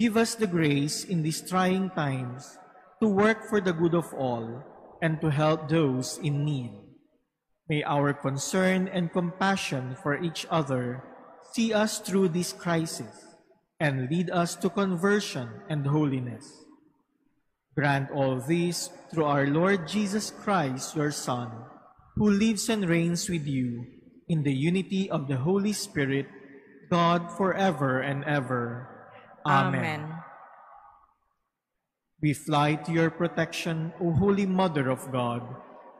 Give us the grace in these trying times to work for the good of all and to help those in need. May our concern and compassion for each other see us through this crisis and lead us to conversion and holiness. Grant all this through our Lord Jesus Christ, your Son, who lives and reigns with you in the unity of the Holy Spirit, God forever and ever. Amen. We fly to your protection, O Holy Mother of God.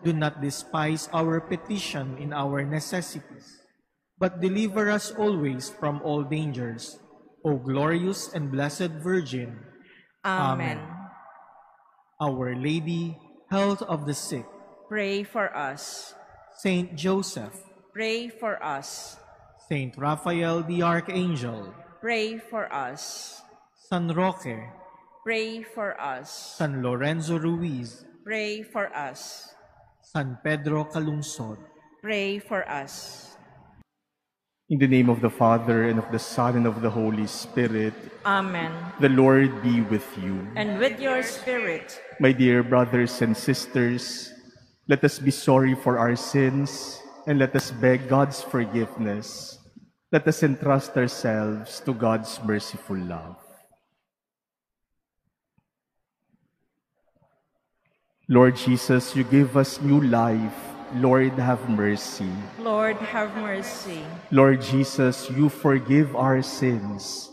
Do not despise our petition in our necessities, but deliver us always from all dangers, O glorious and blessed Virgin. Amen. Our Lady, health of the sick, pray for us. Saint Joseph, pray for us. Saint Raphael the Archangel, pray for us. San Roque, pray for us. San Lorenzo Ruiz, pray for us. San Pedro Calungsod, pray for us. In the name of the Father, and of the Son, and of the Holy Spirit. Amen. The Lord be with you. And with your spirit. My dear brothers and sisters, let us be sorry for our sins, and let us beg God's forgiveness. Let us entrust ourselves to God's merciful love. Lord Jesus, you give us new life. Lord, have mercy. Lord, have mercy. Lord Jesus, you forgive our sins.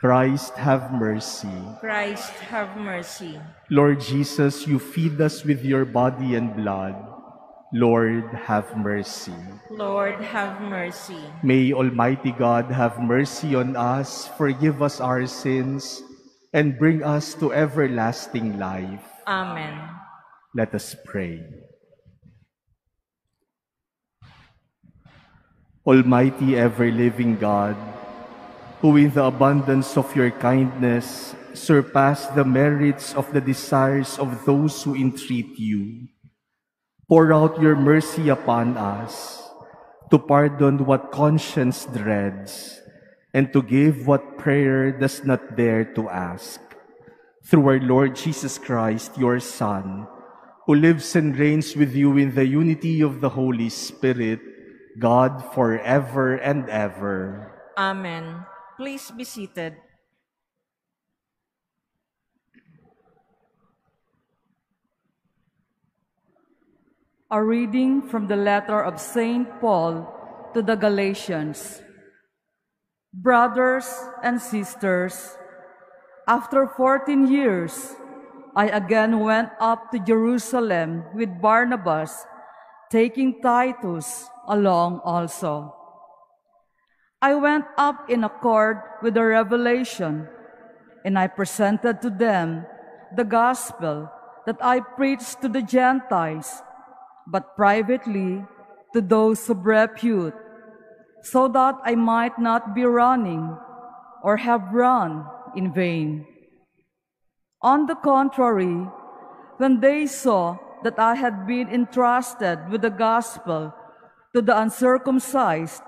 Christ, have mercy. Christ, have mercy. Lord Jesus, you feed us with your body and blood. Lord, have mercy. Lord, have mercy. May Almighty God have mercy on us, forgive us our sins, and bring us to everlasting life. Amen. Let us pray. Almighty, ever-living God, who in the abundance of your kindness surpass the merits of the desires of those who entreat you, pour out your mercy upon us, to pardon what conscience dreads, and to give what prayer does not dare to ask. Through our Lord Jesus Christ, your Son, who lives and reigns with you in the unity of the Holy Spirit, God forever and ever. Amen. Please be seated. A reading from the letter of St. Paul to the Galatians. Brothers and sisters, after 14 years, I again went up to Jerusalem with Barnabas, taking Titus along also. I went up in accord with the revelation, and I presented to them the gospel that I preached to the Gentiles, but privately to those of repute, so that I might not be running or have run in vain. On the contrary, when they saw that I had been entrusted with the gospel to the uncircumcised,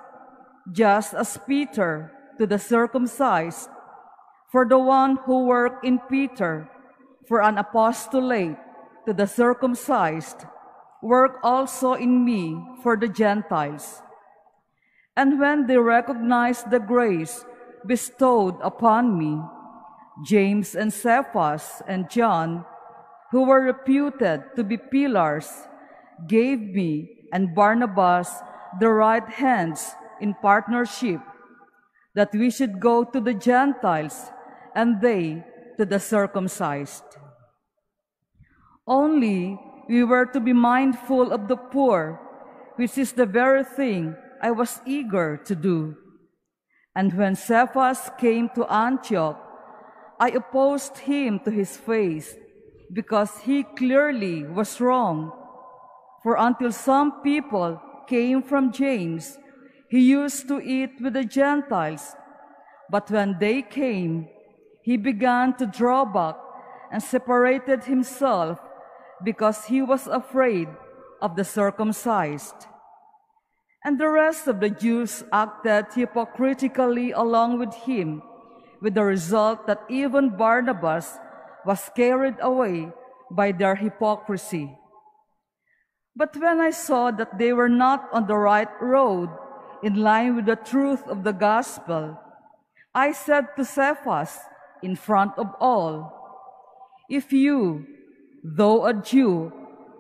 just as Peter to the circumcised. For the one who worked in Peter for an apostolate to the circumcised, work also in me for the Gentiles. And when they recognized the grace bestowed upon me, James and Cephas and John, who were reputed to be pillars, gave me and Barnabas the right hands in partnership, that we should go to the Gentiles and they to the circumcised. Only we were to be mindful of the poor, which is the very thing I was eager to do. And when Cephas came to Antioch, I opposed him to his face, because he clearly was wrong. For until some people came from James, he used to eat with the Gentiles. But when they came, he began to draw back and separated himself, because he was afraid of the circumcised. And the rest of the Jews acted hypocritically along with him, with the result that even Barnabas was carried away by their hypocrisy. But when I saw that they were not on the right road, in line with the truth of the gospel, I said to Cephas, in front of all, "If you, though a Jew,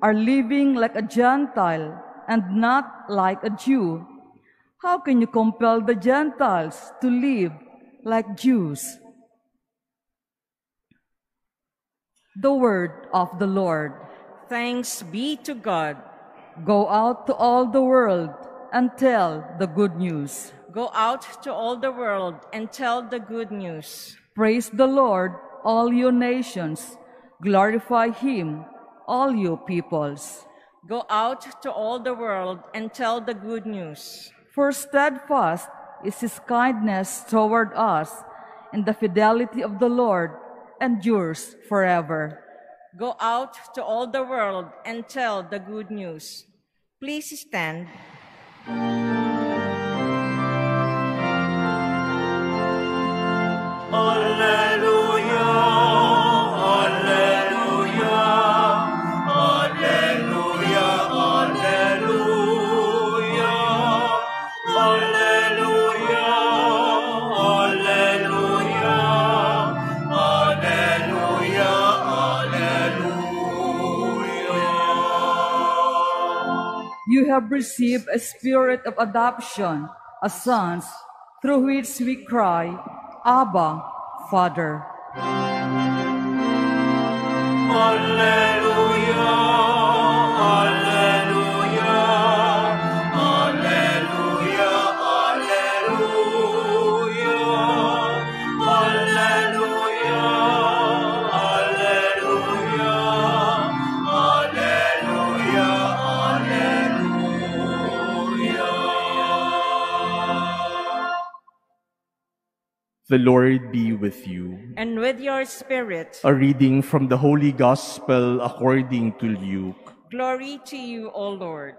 are living like a Gentile and not like a Jew, how can you compel the Gentiles to live like Jews?" The word of the Lord. Thanks be to God. Go out to all the world and tell the good news. Go out to all the world and tell the good news. Praise the Lord, all you nations. Glorify him, all you peoples. Go out to all the world and tell the good news. For steadfast is his kindness toward us, and the fidelity of the Lord endures forever. Go out to all the world and tell the good news. Please stand. Alleluia. You have received a spirit of adoption as sons, through which we cry, "Abba, Father." Alleluia, alleluia, alleluia, alleluia, alleluia, alleluia, alleluia, alleluia. The Lord be with you. And with your spirit. A reading from the Holy Gospel according to Luke. Glory to you, O Lord.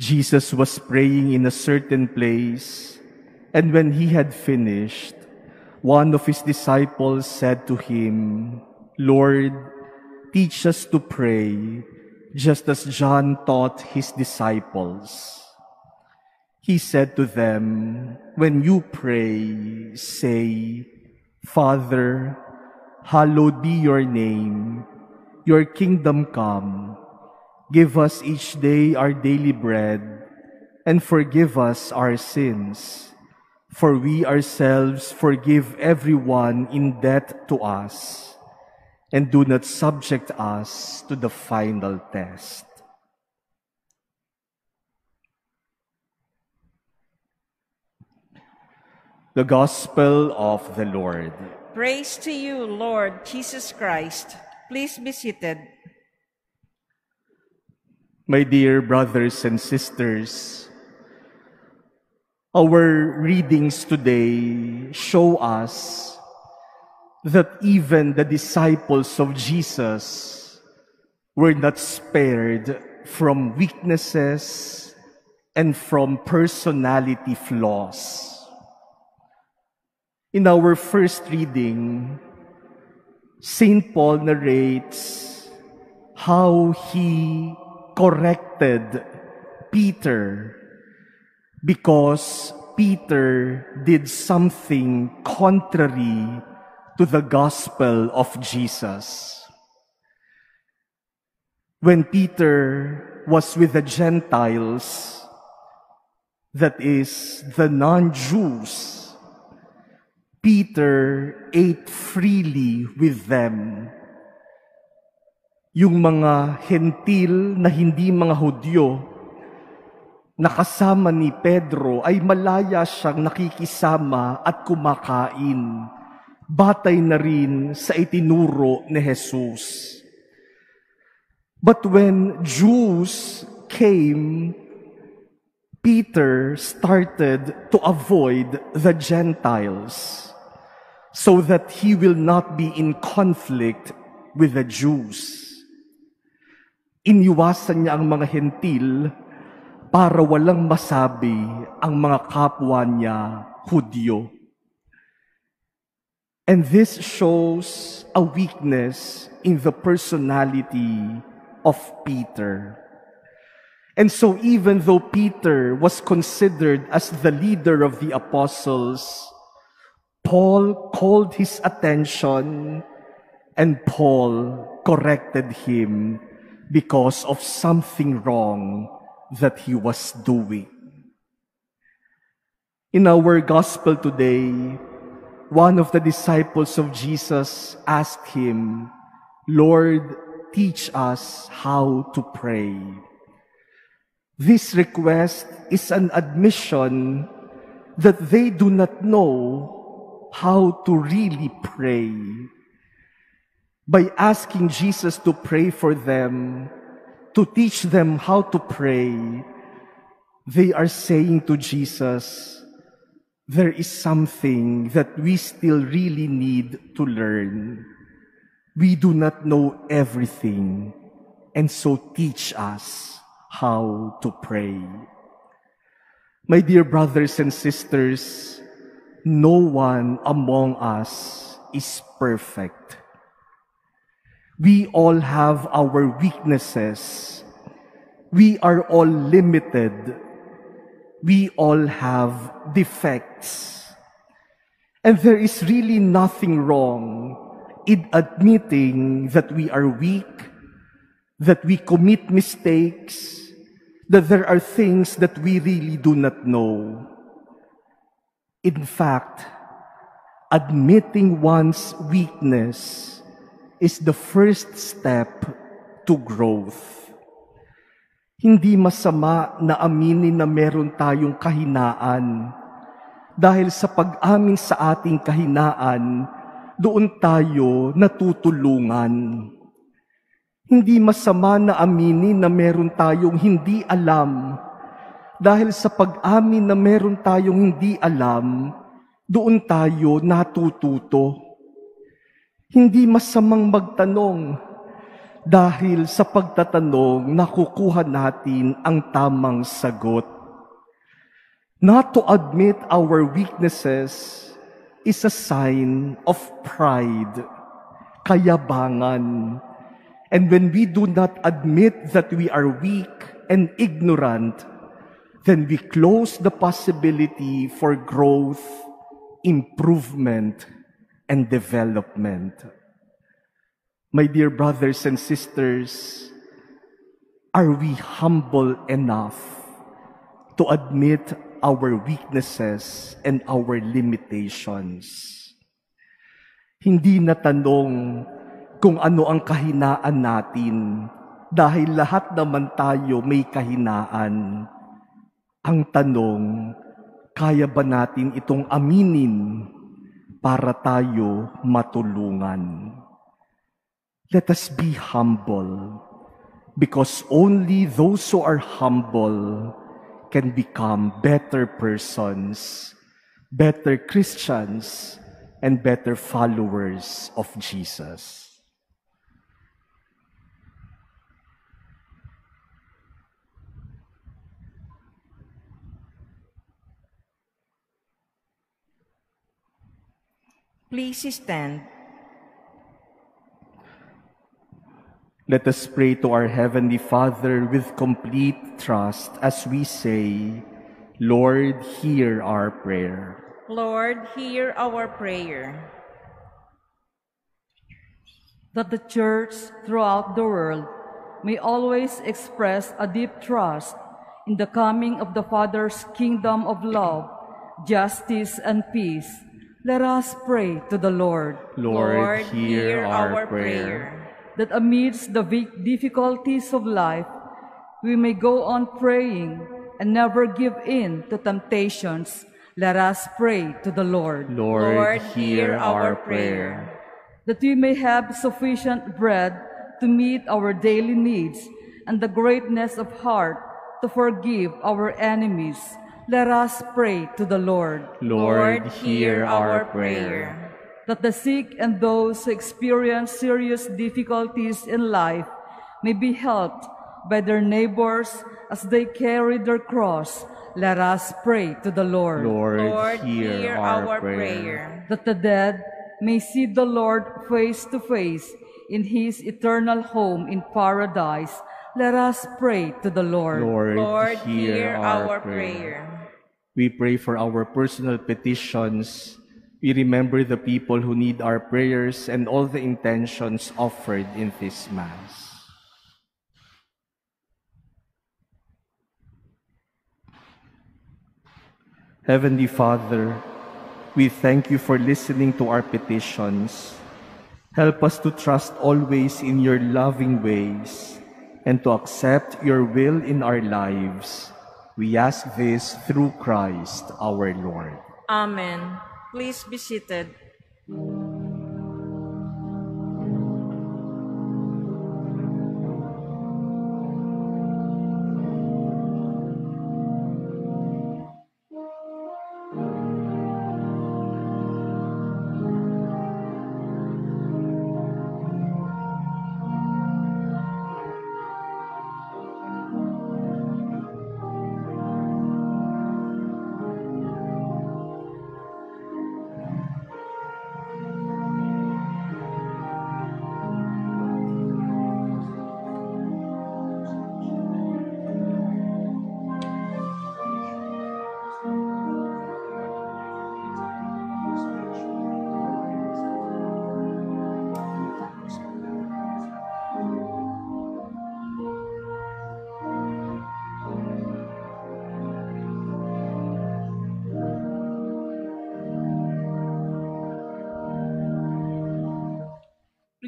Jesus was praying in a certain place, and when he had finished, one of his disciples said to him, "Lord, teach us to pray, just as John taught his disciples." He said to them, "When you pray, say, 'Father, hallowed be your name, your kingdom come. Give us each day our daily bread, and forgive us our sins, for we ourselves forgive everyone in debt to us, and do not subject us to the final test.'" The Gospel of the Lord. Praise to you, Lord Jesus Christ. Please be seated. My dear brothers and sisters, our readings today show us that even the disciples of Jesus were not spared from weaknesses and from personality flaws. In our first reading, St. Paul narrates how he corrected Peter because Peter did something contrary to the gospel of Jesus. When Peter was with the Gentiles, that is, the non-Jews, Peter ate freely with them. Yung mga hentil na hindi mga Hudyo na kasama ni Pedro ay malaya siyang nakikisama at kumakain, batay na rin sa itinuro ni Jesus. But when Jews came, Peter started to avoid the Gentiles, so that he will not be in conflict with the Jews. Iniwasan niya ang mga hentil para walang masabi ang mga kapwa niya, Hudyo. And this shows a weakness in the personality of Peter. And so even though Peter was considered as the leader of the apostles, Paul called his attention and Paul corrected him because of something wrong that he was doing. In our gospel today, one of the disciples of Jesus asked him, "Lord, teach us how to pray." This request is an admission that they do not know how to really pray. By asking Jesus to pray for them, to teach them how to pray, they are saying to Jesus, there is something that we still really need to learn. We do not know everything, and so teach us how to pray. My dear brothers and sisters, no one among us is perfect. We all have our weaknesses. We are all limited. We all have defects. And there is really nothing wrong in admitting that we are weak, that we commit mistakes, that there are things that we really do not know. In fact, admitting one's weakness is the first step to growth. Hindi masama na aminin na meron tayong kahinaan, dahil sa pag-amin sa ating kahinaan, doon tayo natutulungan. Hindi masama na aminin na meron tayong hindi alam, dahil sa pag-amin na meron tayong hindi alam, doon tayo natututo. Hindi masamang magtanong, dahil sa pagtatanong nakukuha natin ang tamang sagot. Not to admit our weaknesses is a sign of pride, kayabangan. And when we do not admit that we are weak and ignorant, then we close the possibility for growth, improvement, and development. My dear brothers and sisters, are we humble enough to admit our weaknesses and our limitations? Hindi na tanong kung ano ang kahinaan natin, dahil lahat naman tayo may kahinaan. Ang tanong, kaya ba natin itong aminin para tayo matulungan? Let us be humble, because only those who are humble can become better persons, better Christians, and better followers of Jesus. Please stand. Let us pray to our Heavenly Father with complete trust as we say, Lord, hear our prayer. Lord, hear our prayer. That the Church throughout the world may always express a deep trust in the coming of the Father's kingdom of love, justice, and peace. Let us pray to the Lord. Lord, hear our prayer. That amidst the difficulties of life, we may go on praying and never give in to temptations. Let us pray to the Lord. Lord, hear our prayer. That we may have sufficient bread to meet our daily needs and the greatness of heart to forgive our enemies. Let us pray to the Lord. Lord, hear our prayer. That the sick and those who experience serious difficulties in life may be helped by their neighbors as they carry their cross. Let us pray to the Lord. Lord, hear our prayer. That the dead may see the Lord face to face in his eternal home in paradise. Let us pray to the Lord. Lord, hear our prayer. We pray for our personal petitions. We remember the people who need our prayers and all the intentions offered in this Mass. Heavenly Father, we thank you for listening to our petitions. Help us to trust always in your loving ways and to accept your will in our lives. We ask this through Christ our Lord. Amen. Please be seated.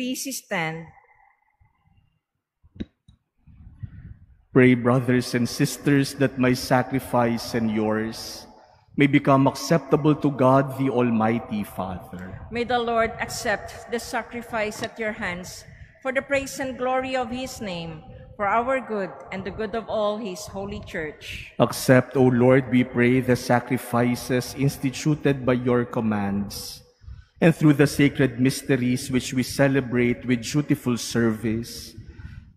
Please stand. Pray, brothers and sisters, that my sacrifice and yours may become acceptable to God, the Almighty Father. May the Lord accept the sacrifice at your hands for the praise and glory of his name, for our good and the good of all his holy church. Accept, O Lord, we pray, the sacrifices instituted by your commands, and through the sacred mysteries which we celebrate with dutiful service,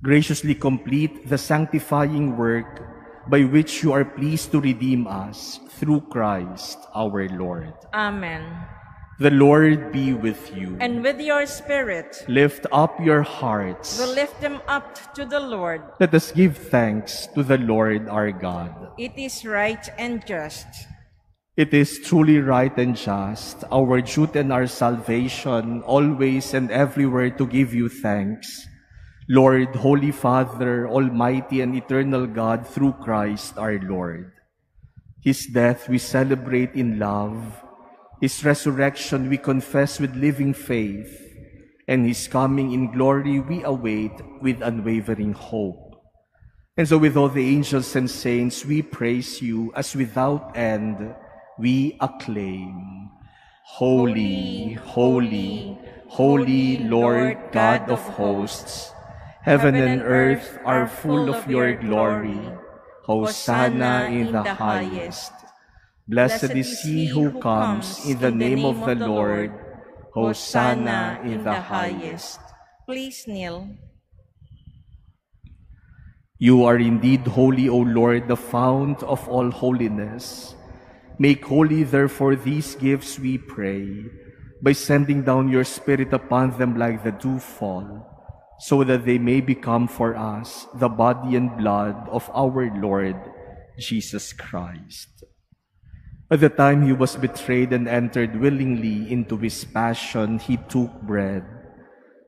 graciously complete the sanctifying work by which you are pleased to redeem us, through Christ our Lord. Amen. The Lord be with you. And with your spirit. Lift up your hearts. We'll lift them up to the Lord. Let us give thanks to the Lord our God. It is right and just. It is truly right and just, our duty and our salvation, always and everywhere to give you thanks, Lord, Holy Father, Almighty and Eternal God, through Christ our Lord. His death we celebrate in love, his resurrection we confess with living faith, and his coming in glory we await with unwavering hope. And so with all the angels and saints, we praise you as without end we acclaim, Holy, holy, holy Lord God of hosts, heaven and earth are full of your glory. Hosanna in the highest. Blessed is he who comes in the name of the Lord. Hosanna in the highest. Please kneel. You are indeed holy, O Lord, the fount of all holiness. Make holy, therefore, these gifts, we pray, by sending down your Spirit upon them like the dewfall, so that they may become for us the body and blood of our Lord Jesus Christ. At the time he was betrayed and entered willingly into his passion, he took bread,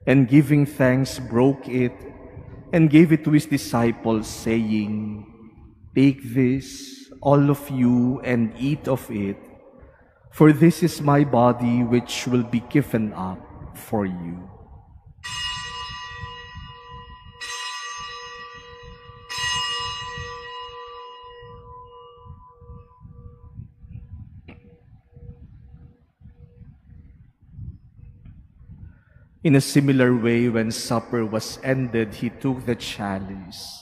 and giving thanks, broke it, and gave it to his disciples, saying, "Take this, all of you, and eat of it, for this is my body, which will be given up for you." In a similar way, when supper was ended, he took the chalice,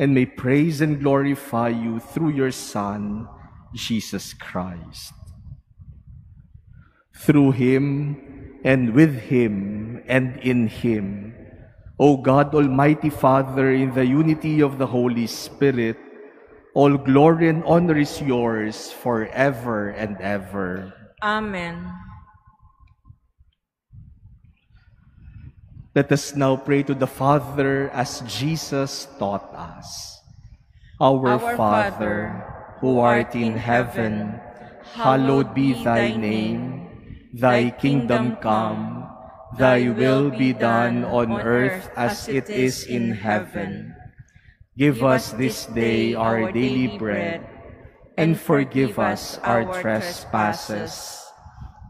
and may praise and glorify you through your Son, Jesus Christ. Through him, and with him, and in him, O God, Almighty Father, in the unity of the Holy Spirit, all glory and honor is yours forever and ever. Amen. Let us now pray to the Father as Jesus taught us. Our Father, who art in heaven, hallowed be thy name. Thy kingdom come, thy will be done on earth as it is in heaven. Give us this day our daily bread, and forgive us our trespasses,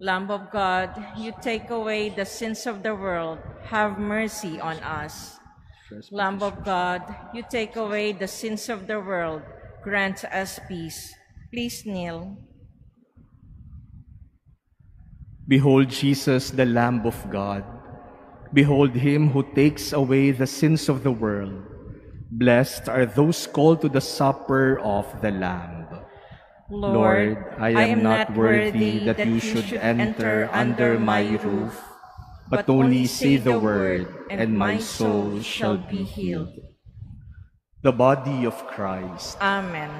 Lamb of God, you take away the sins of the world, have mercy on us. Lamb of God, you take away the sins of the world, grant us peace. Please kneel. Behold Jesus, the Lamb of God. Behold him who takes away the sins of the world. Blessed are those called to the supper of the Lamb. Lord, I am not worthy that you should enter under my roof, but only say the word, and my soul shall be healed. The body of Christ. Amen.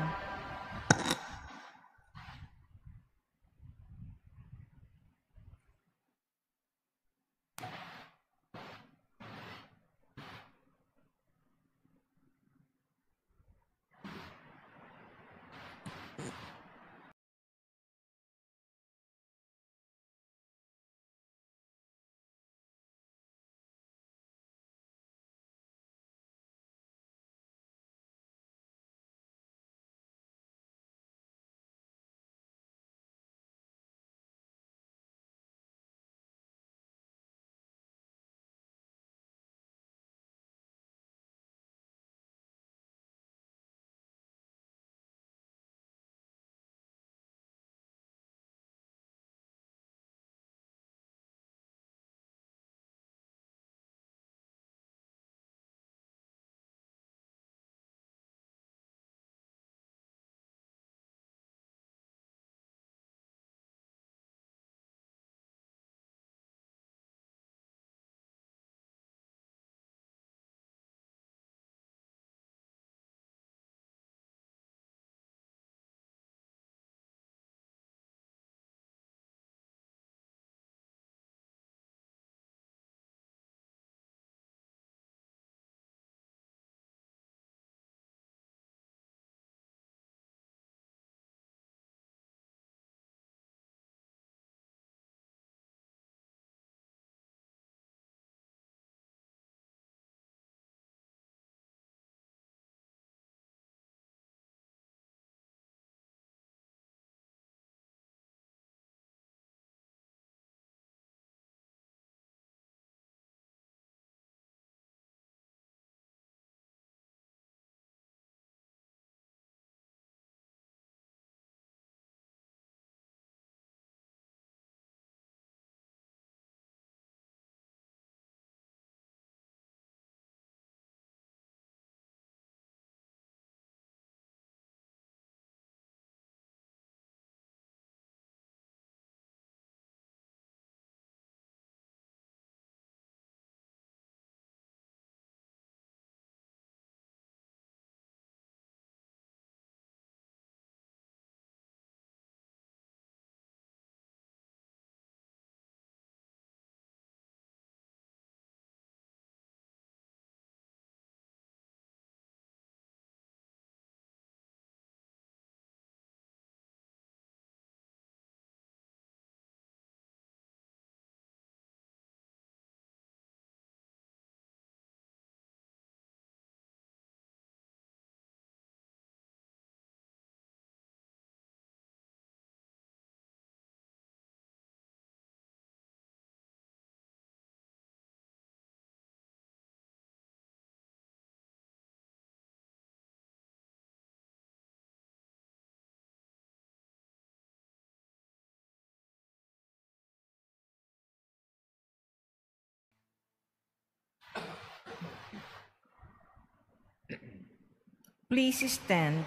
Please stand.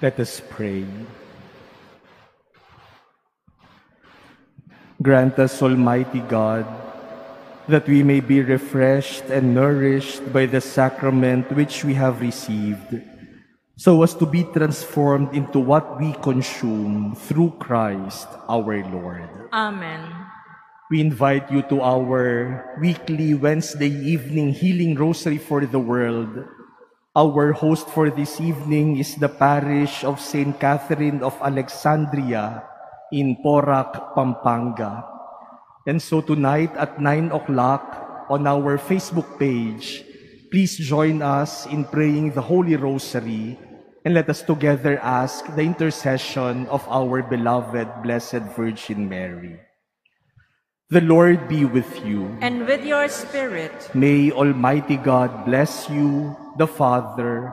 Let us pray. Grant us, Almighty God, that we may be refreshed and nourished by the sacrament which we have received, so as to be transformed into what we consume through Christ our Lord. Amen. We invite you to our weekly Wednesday evening Healing Rosary for the World. Our host for this evening is the parish of St. Catherine of Alexandria in Porac, Pampanga. And so tonight at 9 o'clock on our Facebook page, please join us in praying the Holy Rosary, and let us together ask the intercession of our beloved Blessed Virgin Mary. The Lord be with you. And with your spirit. May Almighty God bless you, the Father,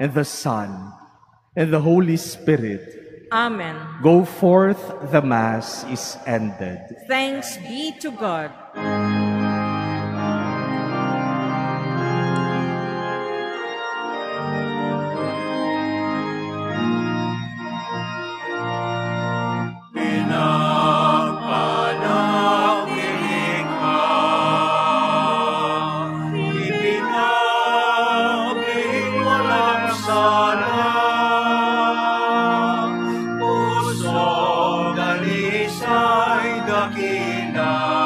and the Son, and the Holy Spirit. Amen. Go forth, the Mass is ended. Thanks be to God. Amen.